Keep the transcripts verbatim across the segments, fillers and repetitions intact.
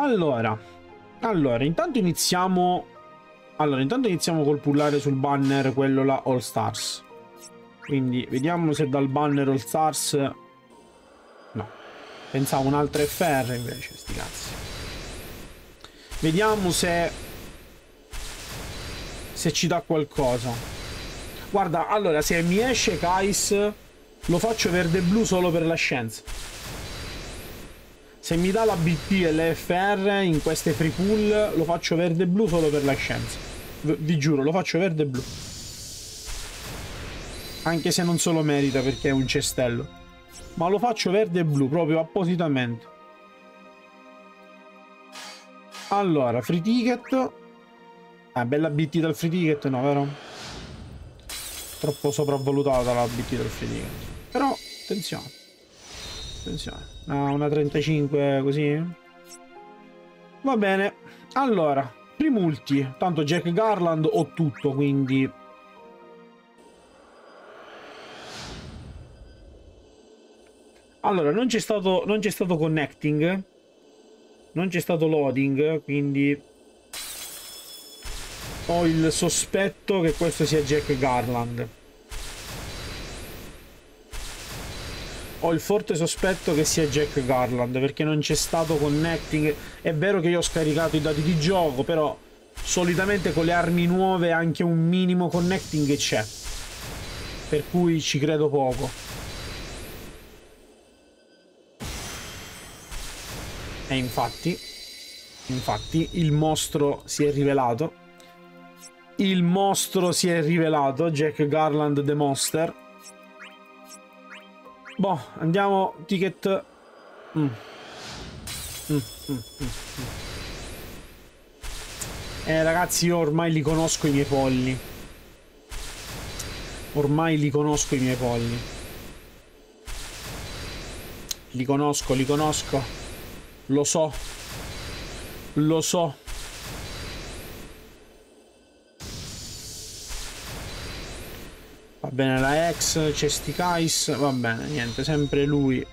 Allora, allora, intanto iniziamo... Allora, intanto iniziamo col pullare sul banner quello là, All Stars. Quindi, vediamo se dal banner All Stars... No. Pensavo un'altra F R invece, sti cazzi. Vediamo se... se ci dà qualcosa. Guarda, allora, se mi esce Kaiss, lo faccio verde-blu solo per la scienza. Se mi dà la B T e l'F R in queste free pool, lo faccio verde-blu solo per la scienza. V vi giuro, lo faccio verde-blu. Anche se non se lo merita perché è un cestello. Ma lo faccio verde-blu proprio appositamente. Allora, free ticket. Ah, bella B T dal free ticket, no, vero? Troppo sopravvalutata la B T dal free ticket. Però, attenzione. Attenzione, ah, una trentacinque così. Va bene. Allora, primulti. Tanto Jack Garland ho tutto, quindi... Allora, non c'è stato, non c'è stato connecting. Non c'è stato loading, quindi... Ho il sospetto che questo sia Jack Garland. Ho il forte sospetto che sia Jack Garland, perché non c'è stato connecting. È vero che io ho scaricato i dati di gioco, però solitamente con le armi nuove anche un minimo connecting c'è, per cui ci credo poco. E infatti, infatti il mostro si è rivelato. Il mostro si è rivelato, Jack Garland the Monster. Boh, andiamo, ticket. Mm. Mm, mm, mm, mm. Eh, ragazzi, io ormai li conosco i miei polli. Ormai li conosco i miei polli. Li conosco, li conosco. Lo so. Lo so. Va bene la ex, c'è sti Kaiss, va bene, niente, sempre lui.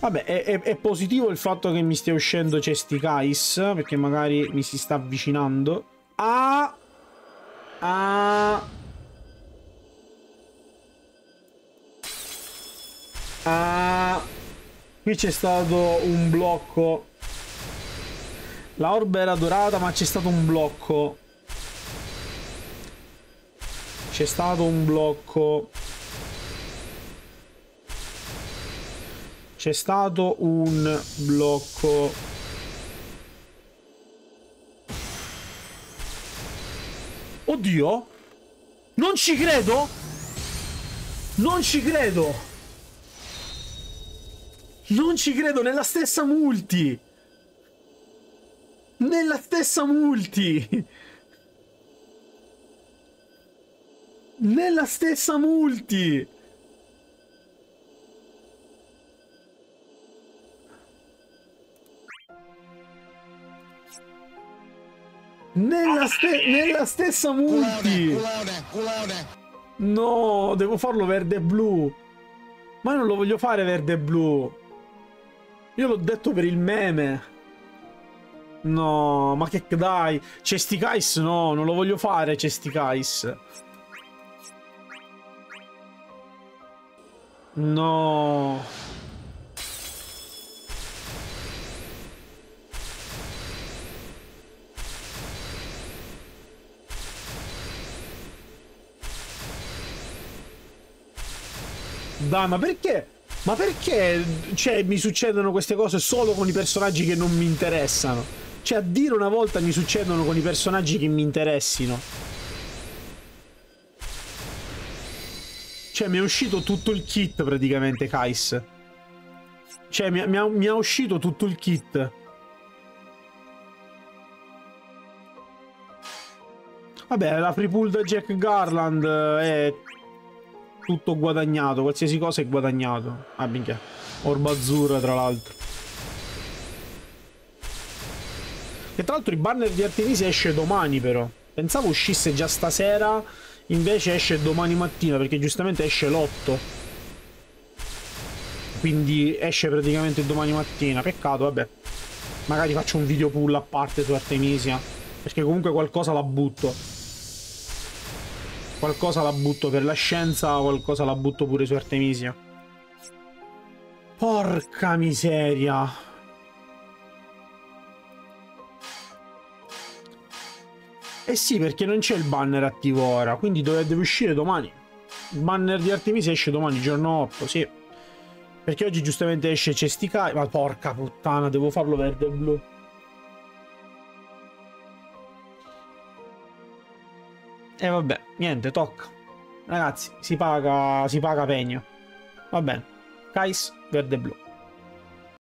Vabbè, è, è, è positivo il fatto che mi stia uscendo c'è sti Kaiss, perché magari mi si sta avvicinando. Ah! Ah! Ah! Qui c'è stato un blocco. La orba era dorata, ma c'è stato un blocco. C'è stato un blocco. C'è stato un blocco. Oddio! Non ci credo! Non ci credo! Non ci credo, nella stessa multi! Nella stessa multi! Nella stessa multi. Nella, ste nella stessa multi. No, devo farlo verde e blu. Ma non lo voglio fare verde e blu. Io l'ho detto per il meme. No, ma che dai. C'è sti Kaiss, no, non lo voglio fare. C'è sti Kaiss. No. Dai, ma perché? Ma perché, cioè, mi succedono queste cose solo con i personaggi che non mi interessano? Cioè, a dire una volta mi succedono con i personaggi che mi interessino. Cioè, mi è uscito tutto il kit, praticamente, Kaiss. Cioè, mi, mi, ha, mi è uscito tutto il kit. Vabbè, la free pull da Jack Garland è tutto guadagnato. Qualsiasi cosa è guadagnato. Ah, minchia. Orba azzurra, tra l'altro. E tra l'altro il banner di Artemisia esce domani, però. Pensavo uscisse già stasera... Invece esce domani mattina, perché giustamente esce l'otto. Quindi esce praticamente domani mattina. Peccato, vabbè. Magari faccio un video pull a parte su Artemisia, perché comunque qualcosa la butto. Qualcosa la butto per la scienza, qualcosa la butto pure su Artemisia. Porca miseria. Eh sì, perché non c'è il banner attivo ora, quindi dove deve uscire domani. Il banner di Artemisia esce domani, giorno otto, sì. Perché oggi giustamente esce Cesticai. Ma porca puttana, devo farlo verde e blu. E vabbè, niente, tocca. Ragazzi, si paga, si paga pegno. Va bene. Kaiss, verde e blu.